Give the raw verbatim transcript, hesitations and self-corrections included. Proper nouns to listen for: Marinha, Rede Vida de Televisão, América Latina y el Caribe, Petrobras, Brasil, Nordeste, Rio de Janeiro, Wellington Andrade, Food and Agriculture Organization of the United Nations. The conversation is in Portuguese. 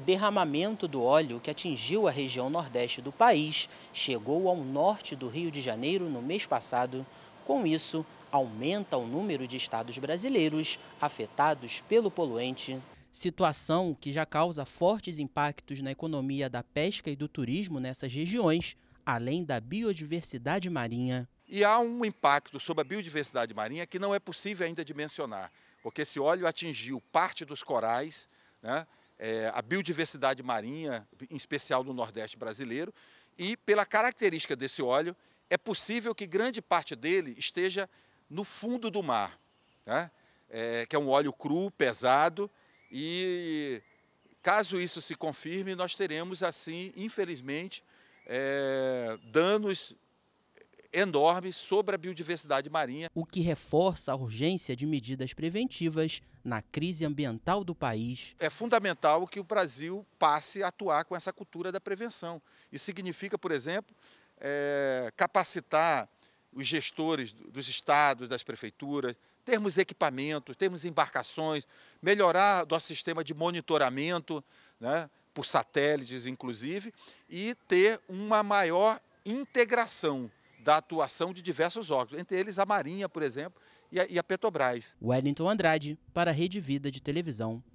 o derramamento do óleo que atingiu a região nordeste do país chegou ao norte do Rio de Janeiro no mês passado. Com isso, aumenta o número de estados brasileiros afetados pelo poluente. Situação que já causa fortes impactos na economia da pesca e do turismo nessas regiões, além da biodiversidade marinha. E há um impacto sobre a biodiversidade marinha que não é possível ainda dimensionar, porque esse óleo atingiu parte dos corais, né, é, a biodiversidade marinha, em especial no Nordeste brasileiro, e pela característica desse óleo, é possível que grande parte dele esteja no fundo do mar, né, é, que é um óleo cru, pesado, e caso isso se confirme, nós teremos, assim, infelizmente, é, danos enormes sobre a biodiversidade marinha. O que reforça a urgência de medidas preventivas na crise ambiental do país. É fundamental que o Brasil passe a atuar com essa cultura da prevenção. Isso significa, por exemplo, é, capacitar os gestores dos estados, das prefeituras, termos equipamentos, termos embarcações, melhorar nosso sistema de monitoramento, né, por satélites, inclusive, e ter uma maior integração da atuação de diversos órgãos, entre eles a Marinha, por exemplo, e a, e a Petrobras. Wellington Andrade, para a Rede Vida de Televisão.